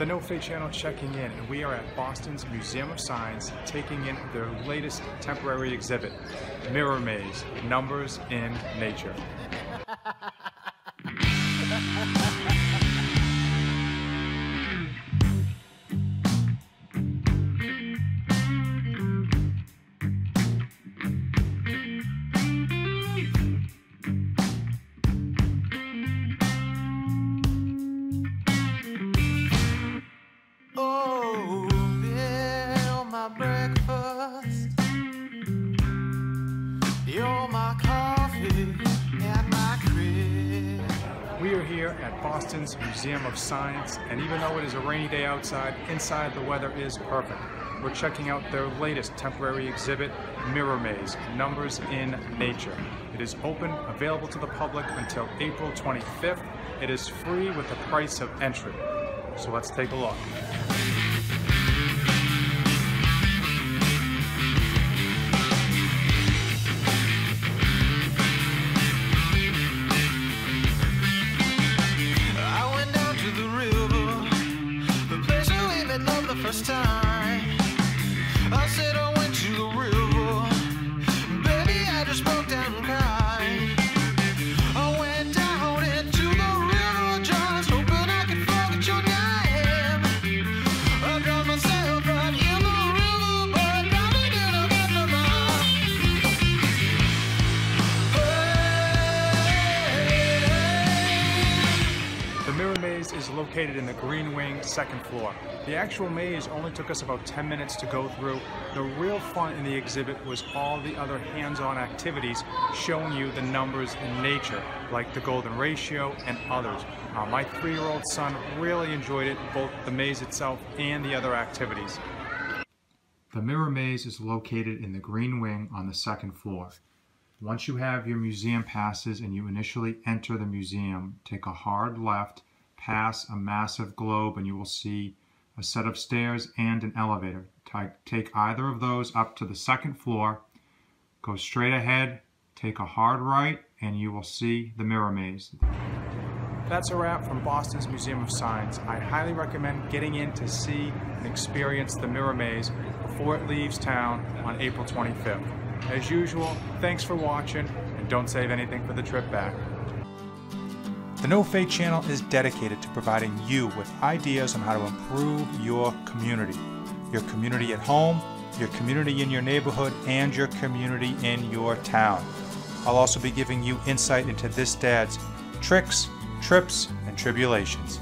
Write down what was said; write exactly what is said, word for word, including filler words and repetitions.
The No Fate Channel checking in, and we are at Boston's Museum of Science taking in their latest temporary exhibit, Mirror Maze, Numbers in Nature. We are here at Boston's Museum of Science, and even though it is a rainy day outside, inside the weather is perfect. We're checking out their latest temporary exhibit, Mirror Maze, Numbers in Nature. It is open, available to the public until April twenty-fifth. It is free with the price of entry. So let's take a look. First time I said I went to the river, baby, I just broke down and cried. I went down into the river, just hoping I could forget your name. I got myself right in the river, but now I didn't get my mind. The Mirror Maze is located in the Green Wing, second floor. The actual maze only took us about ten minutes to go through. The real fun in the exhibit was all the other hands-on activities showing you the numbers in nature, like the golden ratio and others. Uh, my three-year-old son really enjoyed it, both the maze itself and the other activities. The Mirror Maze is located in the Green Wing on the second floor. Once you have your museum passes and you initially enter the museum, take a hard left, pass a massive globe, and you will see a set of stairs and an elevator. Take either of those up to the second floor, go straight ahead, take a hard right, and you will see the Mirror Maze. That's a wrap from Boston's Museum of Science. I highly recommend getting in to see and experience the Mirror Maze before it leaves town on April twenty-fifth. As usual, thanks for watching, and don't save anything for the trip back. The No Fate Channel is dedicated to providing you with ideas on how to improve your community. Your community at home, your community in your neighborhood, and your community in your town. I'll also be giving you insight into this dad's tricks, trips, and tribulations.